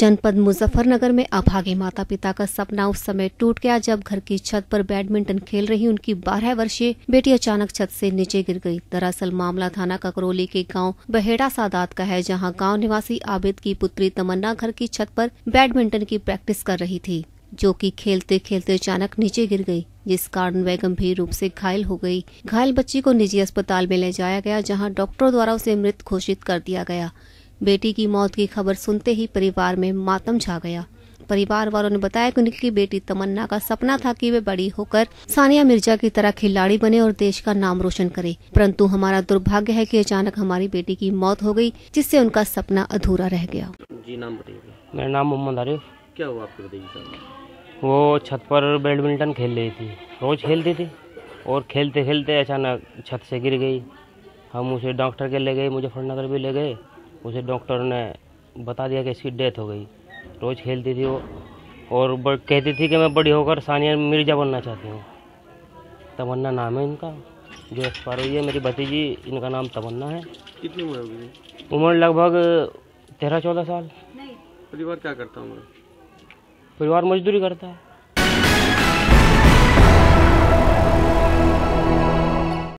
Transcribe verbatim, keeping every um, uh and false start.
जनपद मुजफ्फरनगर में अभागे माता पिता का सपना उस समय टूट गया जब घर की छत पर बैडमिंटन खेल रही उनकी बारह वर्षीय बेटी अचानक छत से नीचे गिर गई। दरअसल मामला थाना ककरोली के गांव बहेड़ा सादात का है, जहां गांव निवासी आबिद की पुत्री तमन्ना घर की छत पर बैडमिंटन की प्रैक्टिस कर रही थी, जो कि खेलते खेलते अचानक नीचे गिर गई, जिस कारण वह गंभीर रूप से घायल हो गई। घायल बच्ची को निजी अस्पताल में ले जाया गया, जहां डॉक्टरों द्वारा उसे मृत घोषित कर दिया गया। बेटी की मौत की खबर सुनते ही परिवार में मातम छा गया। परिवार वालों ने बताया कि उनकी बेटी तमन्ना का सपना था कि वे बड़ी होकर सानिया मिर्जा की तरह खिलाड़ी बने और देश का नाम रोशन करे, परंतु हमारा दुर्भाग्य है कि अचानक हमारी बेटी की मौत हो गई, जिससे उनका सपना अधूरा रह गया। जी नाम बताइए। मेरा नाम मोहम्मद आरिफ। क्या हुआ आपको बताइए। वो छत पर बैडमिंटन खेल रही थी, रोज खेलती थी और खेलते खेलते अचानक छत से गिर गई। हम उसे डॉक्टर के ले गए, मुजफ्फरनगर भी ले गए। उसे डॉक्टर ने बता दिया कि इसकी डेथ हो गई। रोज खेलती थी वो और कहती थी कि मैं बड़ी होकर सानिया मिर्जा बनना चाहती हूँ। तमन्ना नाम है इनका, जो एक्सपायर हुई है। मेरी भतीजी, इनका नाम तमन्ना है। कितनी उम्र होगी? उम्र लगभग तेरह चौदह साल। परिवार क्या करता है? परिवार मजदूरी करता है।